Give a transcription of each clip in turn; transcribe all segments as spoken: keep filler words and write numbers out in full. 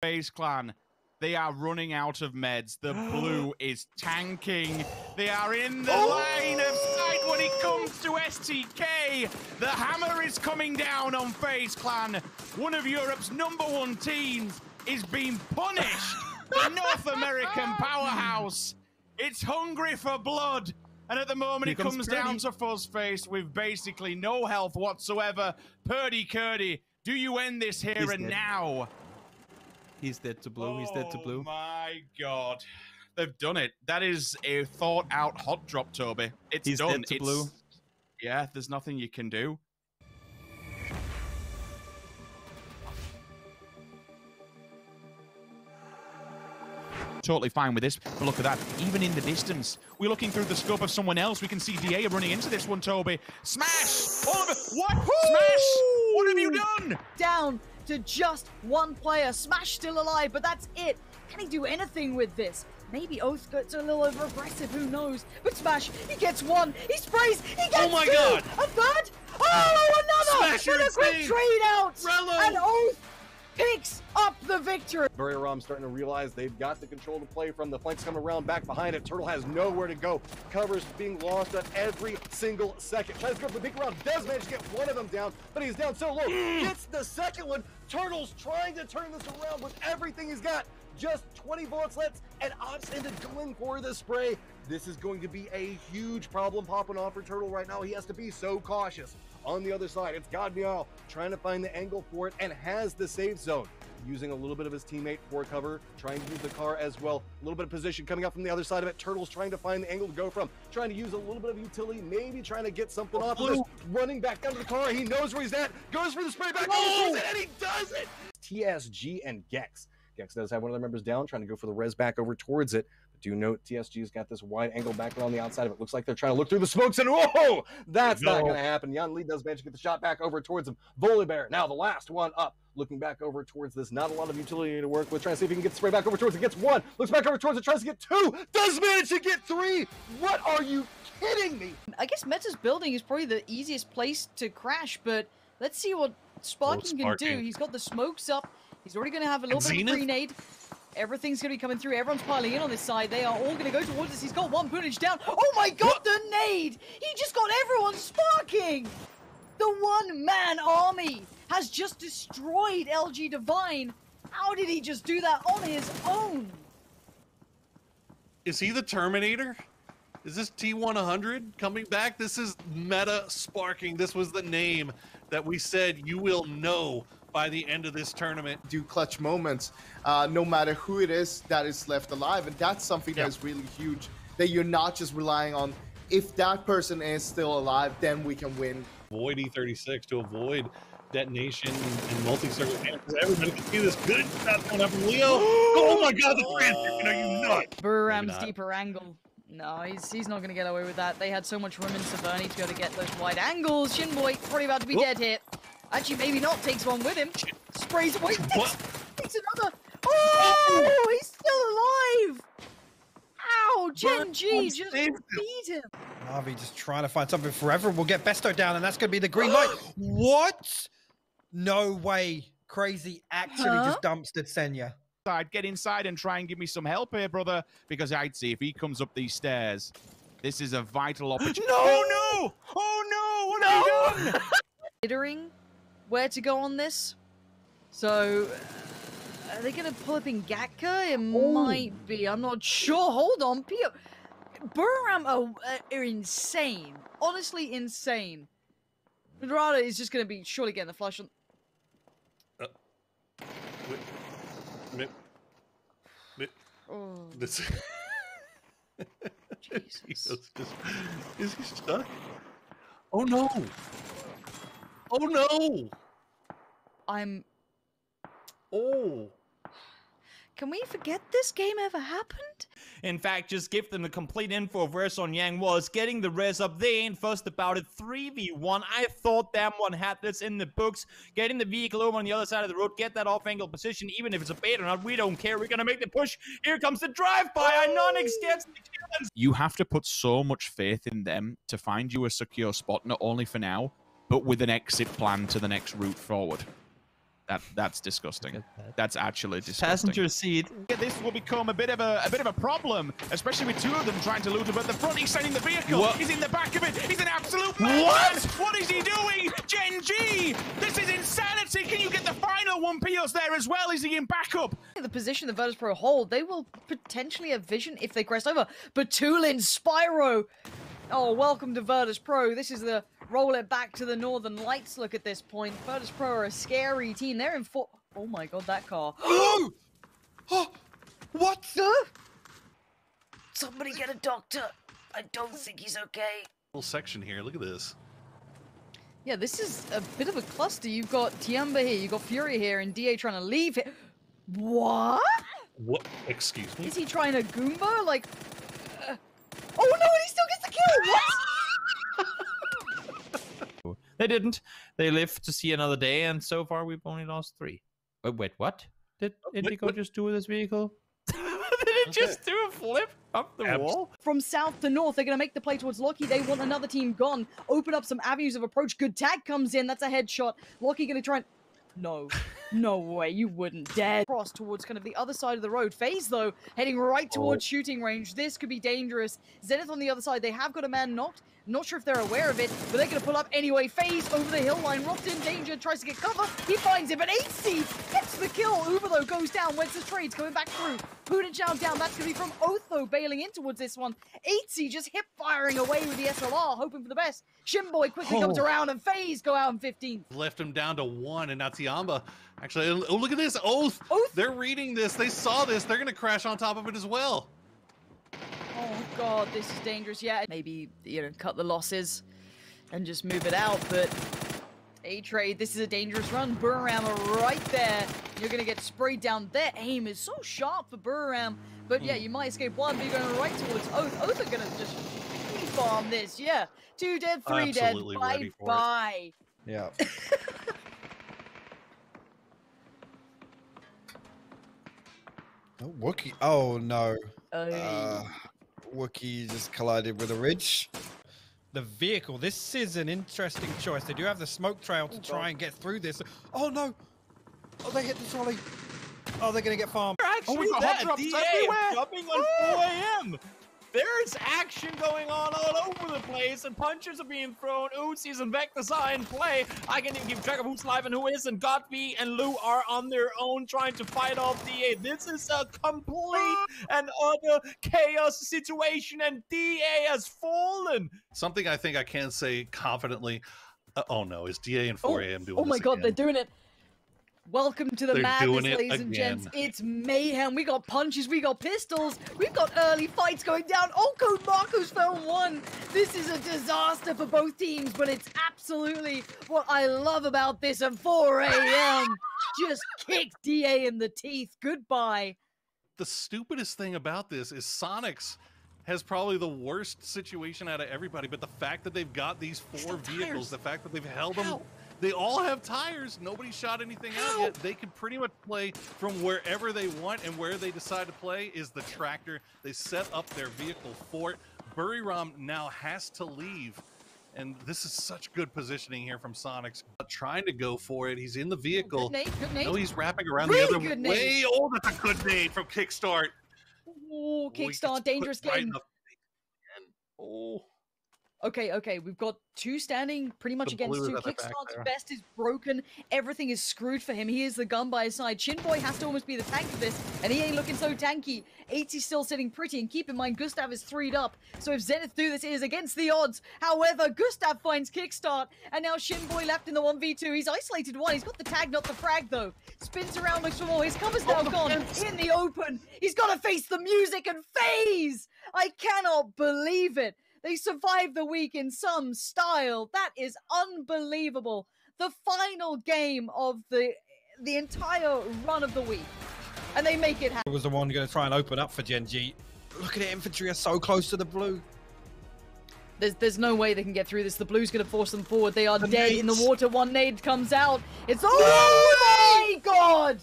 FaZe Clan, they are running out of meds. The blue is tanking. They are in the oh! line of sight when it comes to S T K. The hammer is coming down on FaZe Clan. One of Europe's number one teams is being punished. The North American powerhouse. It's hungry for blood. And at the moment, Here it comes, comes down to Fuzzface with basically no health whatsoever. Purdy Curdy, do you end this here He's and dead. now? He's dead to blue. He's dead to blue. Oh my God. They've done it. That is a thought out hot drop, Toby. It's He's done. Dead to it's... blue. Yeah, there's nothing you can do. Totally fine with this, but look at that. Even in the distance, we're looking through the scope of someone else. We can see D A running into this one, Toby. Smash! All of it. What? Woo! Smash! What have you done? Down to just one player. Smash still alive, but that's it. Can he do anything with this? Maybe Oath gets a little over aggressive, who knows? But Smash, he gets one, he sprays, he gets oh my two! God. A third! Oh, another! Smash, with a quick trade out! Rello. And Oath picks up the victory. Buriram starting to realize they've got the control to play from. The flanks coming around back behind it. Turtle has nowhere to go. Covers being lost at every single second. Tries to go for the big round. Does manage to get one of them down, but he's down so low. Gets the second one. Turtle's trying to turn this around with everything he's got. Just twenty bullets left, and opts into going for the spray. This is going to be a huge problem popping off for Turtle right now. He has to be so cautious. On the other side, it's Godmiel trying to find the angle for it and has the save zone. Using a little bit of his teammate for cover, trying to use the car as well. A little bit of position coming up from the other side of it. Turtle's trying to find the angle to go from. Trying to use a little bit of utility, maybe trying to get something off of this. Running back down to the car, he knows where he's at. Goes for the spray back, oh! and he does it! T S G and Gex. Gex does have one of their members down, trying to go for the res back over towards it. But do note T S G's got this wide angle back around the outside of it. Looks like they're trying to look through the smokes, and whoa! That's no. not going to happen. Yan Li does manage to get the shot back over towards him. Volibear, now the last one up. Looking back over towards this, not a lot of utility to work with. Trying to see if he can get the spray back over towards it. Gets one, looks back over towards it, tries to get two, does manage to get three! What are you kidding me? I guess Meta's building is probably the easiest place to crash, but let's see what Spartan can do. He's got the smokes up. He's already going to have a little bit of grenade. Everything's going to be coming through. Everyone's piling in on this side. They are all going to go towards us. He's got one puntage down. Oh my God, the nade! He just got everyone sparking! The one-man army has just destroyed L G Divine. How did he just do that on his own? Is he the Terminator? Is this T one hundred coming back? This is Meta sparking. This was the name that we said you will know by the end of this tournament. Do clutch moments, uh, no matter who it is that is left alive. And that's something yep. that is really huge, that you're not just relying on, if that person is still alive, then we can win. Avoid E thirty-six to avoid detonation and multi-circuit. Everybody can see this good stuff coming up from Leo. Oh my God, the transfer, you know, you nut. Buriram's deeper angle. No, he's, he's not going to get away with that. They had so much room in Saverni to be able to get those wide angles. Shinboy probably about to be Whoop. dead here. Actually, maybe not. Takes one with him. Sprays away. Takes, takes another. Oh, he's still alive. Ow, Gen G just beat him. Navi just trying to find something forever. We'll get Besto down, and that's going to be the green light. What? No way. Crazy actually huh? just dumpstered Senya. I'd get inside and try and give me some help here, brother, because I'd see if he comes up these stairs. This is a vital opportunity. No, no! Oh, no! What no! have you done? Considering where to go on this. So... are they going to pull up in Gatka? It Ooh. might be. I'm not sure. Hold on. Pio. Buriram are, are insane. Honestly, insane. Pedrada is just going to be surely getting the flush on. Uh, wait, wait, oh. This. Jesus. He goes, is he stuck? Oh no! Oh no! I'm. Oh. Can we forget this game ever happened? In fact, just give them the complete info of where Song Yang was. Getting the res up, they ain't fussed about it. three v one, I thought that one had this in the books. Getting the vehicle over on the other side of the road, get that off-angle position, even if it's a bait or not, we don't care, we're gonna make the push. Here comes the drive-by, Anonix gets the kill. You have to put so much faith in them to find you a secure spot, not only for now, but with an exit plan to the next route forward. That that's disgusting. That's actually disgusting. Passenger seat. This will become a bit of a, a bit of a problem, especially with two of them trying to loot him at the front. He's sending the vehicle. What? He's in the back of it. He's an absolute madman. What? What is he doing? Gen G. This is insanity. Can you get the final one P O S there as well? Is he in backup? The position the Virtus Pro hold, they will potentially have vision if they crest over. But Tulin Spyro. Oh, welcome to Virtus Pro. This is the roll it back to the Northern Lights look at this point. Virtus Pro are a scary team. They're in four... Oh my god, that car. Oh! Oh! What the? Somebody get a doctor. I don't think he's okay. Little section here. Look at this. Yeah, this is a bit of a cluster. You've got Tiamba here. You've got Fury here. And D A trying to leave here. What? What? Excuse me? Is he trying to Goomba? Like... Uh... Oh no, and he still gets the kill! What? They didn't. They lived to see another day, and so far we've only lost three. Wait, wait what? Did Indigo wait, just do with this vehicle? Did it okay. just do a flip up the Abs wall? From south to north, they're going to make the play towards Lockie. They want another team gone. Open up some avenues of approach. Good tag comes in. That's a headshot. Lockie going to try and... No. No way. You wouldn't dare. Cross towards kind of the other side of the road. FaZe, though, heading right towards oh. shooting range. This could be dangerous. Zenith on the other side. They have got a man knocked. Not sure if they're aware of it, but they're going to pull up anyway. FaZe over the hill line. Rocked in danger. Tries to get cover. He finds it, but eight C gets the kill. Uber, though, goes down. Wentz's trades coming back through. Poodenchow down. That's going to be from Oath, though, bailing in towards this one. eight C just hip firing away with the S L R, hoping for the best. Shinboy quickly oh. comes around, and FaZe go out in fifteen. Left him down to one, and now Tiamba. Actually, oh, look at this, Oath. Oath! They're reading this, they saw this, they're gonna crash on top of it as well. Oh god, this is dangerous, yeah. Maybe, you know, cut the losses and just move it out, but... A-Trade, this is a dangerous run. Buriram are right there. You're gonna get sprayed down. Their aim is so sharp for Buriram, but yeah, you might escape one, but you're going right towards Oath. Oath are gonna just farm this, yeah. Two dead, three dead, bye-bye. Yeah. Oh, wookie. Oh, no. Uh, wookie just collided with a ridge. The vehicle. This is an interesting choice. They do have the smoke trail to try and get through this. Oh, no. Oh, they hit the trolley. Oh, they're going to get farmed. Oh, we got hot drops everywhere. Jumping on four A M There's action going on all over the place, and punches are being thrown. Ootsies and Vectors are in play. I can't even keep track of who's live and who isn't. Godby and Lou are on their own trying to fight off D A. This is a complete and utter chaos situation, and D A has fallen. Something I think I can say confidently. Uh, oh no, is D A and four A M oh, doing oh this? Oh my god, again? They're doing it. Welcome to the They're madness, ladies again. and gents. It's mayhem. We got punches, we got pistols, we've got early fights going down. Oh, Code Marcos found one. This is a disaster for both teams, but it's absolutely what I love about this at four A M Just kick D A in the teeth. Goodbye. The stupidest thing about this is Sonics has probably the worst situation out of everybody, but the fact that they've got these four vehicles, the fact that they've held How? them, they all have tires, nobody shot anything How? out yet. They can pretty much play from wherever they want, and where they decide to play is the tractor. They set up their vehicle for it. Buriram now has to leave, and this is such good positioning here from Sonics. Trying to go for it, he's in the vehicle. Oh, good nade, good nade. No, he's wrapping around really the other good way. Oh, that's a good nade from Kickstart. Oh, Kickstart, dangerous game. Right oh. Okay, okay, we've got two standing pretty much the against two. Kickstart's best is broken. Everything is screwed for him. He is the gun by his side. Shinboy has to almost be the tank of this, and he ain't looking so tanky. eighty's still sitting pretty, and keep in mind, Gustav is three'd up. So if Zenith do this, it is against the odds. However, Gustav finds Kickstart, and now Shinboy left in the one v two. He's isolated one. He's got the tag, not the frag, though. Spins around, looks for more. His cover's now oh, gone. Fence. In the open. He's got to face the music and FaZe. I cannot believe it. They survived the week in some style. That is unbelievable. The final game of the the entire run of the week. And they make it happen. It was the one going to try and open up for Gen G. Look at it, Infantry are so close to the blue. There's, there's no way they can get through this. The blue's going to force them forward. They are the dead nades. in the water. One nade comes out. It's... Oh no! My god!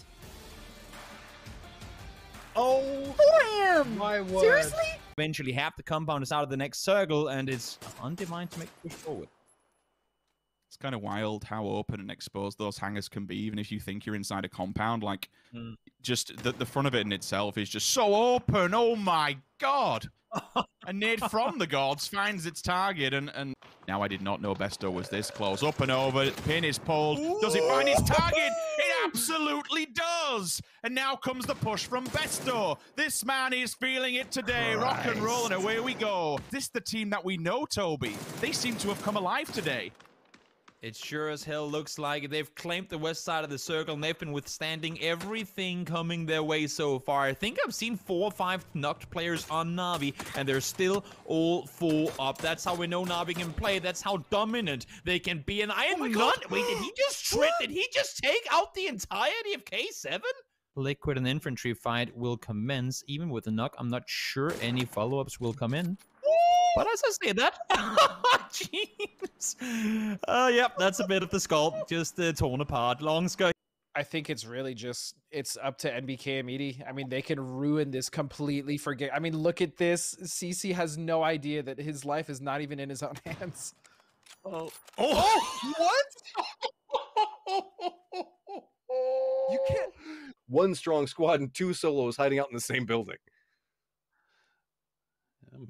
Oh, four A M! My word. Seriously? Eventually half the compound is out of the next circle, and it's undefined to make push forward. It's kind of wild how open and exposed those hangers can be, even if you think you're inside a compound. Like, mm. just the, the front of it in itself is just so open. Oh my god! A nade from the gods finds its target, and, and now I did not know Besto was this close. Up and over, pin is pulled. Ooh. Does it find its target? It absolutely does! And now comes the push from Besto. This man is feeling it today. Christ. Rock and roll, and away we go. This the team that we know, Toby. They seem to have come alive today. It sure as hell looks like it. They've claimed the west side of the circle, and they've been withstanding everything coming their way so far. I think I've seen four or five knocked players on Navi, and they're still all four up. That's how we know Navi can play. That's how dominant they can be. And I am oh not... Wait, did he just trip? Did he just take out the entirety of K seven? Liquid and Infantry fight will commence. Even with the knock, I'm not sure any follow-ups will come in. But as I say that, jeez. Uh, yep, that's a bit of the sculpt, just uh, torn apart. Long sky. I think it's really just, it's up to N B K and Meaty. I mean, they can ruin this completely. Forget. I mean, look at this. C C has no idea that his life is not even in his own hands. Oh, oh, what? You can't. One strong squad and two solos hiding out in the same building.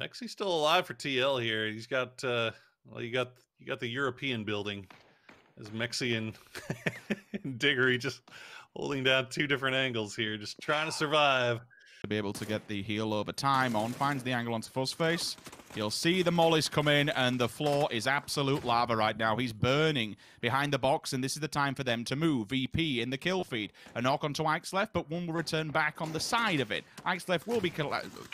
Mexi's still alive for T L here. He's got uh well you got you got the European building as Mexi and, and Diggory just holding down two different angles here, just trying to survive. To be able to get the heel over time on, finds the angle onto Fuzzface. You'll see the mollies come in, and the floor is absolute lava right now. He's burning behind the box, and this is the time for them to move. V P in the kill feed. A knock onto Ike's left, but one will return back on the side of it. Ike's left will be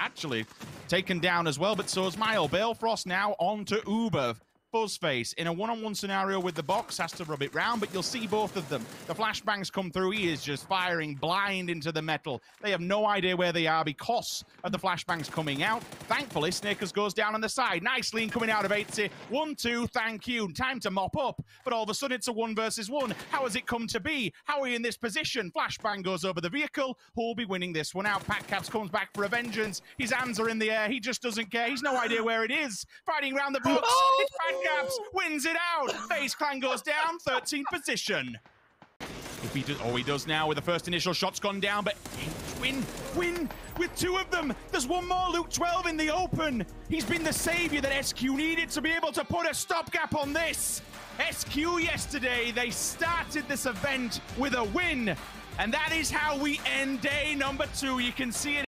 actually taken down as well, but so is Mile. Balefrost now onto Uber. Fuzzface in a one-on-one scenario with the box has to rub it round, but you'll see both of them. The flashbangs come through. He is just firing blind into the metal. They have no idea where they are because of the flashbangs coming out. Thankfully, Snickers goes down on the side. Nice lean coming out of eighty. One, two, thank you. Time to mop up. But all of a sudden, it's a one versus one. How has it come to be? How are you in this position? Flashbang goes over the vehicle. Who'll be winning this one out? Patcaps comes back for a vengeance. His hands are in the air. He just doesn't care. He's no idea where it is. Fighting round the box. Oh! Gaps wins it out. FaZe Clan goes down, thirteenth position. If he does, oh, he does now with the first initial shot's gone down, but win, win with two of them. There's one more, Luke twelve in the open. He's been the savior that S Q needed to be able to put a stopgap on this. S Q yesterday, they started this event with a win, and that is how we end day number two. You can see it.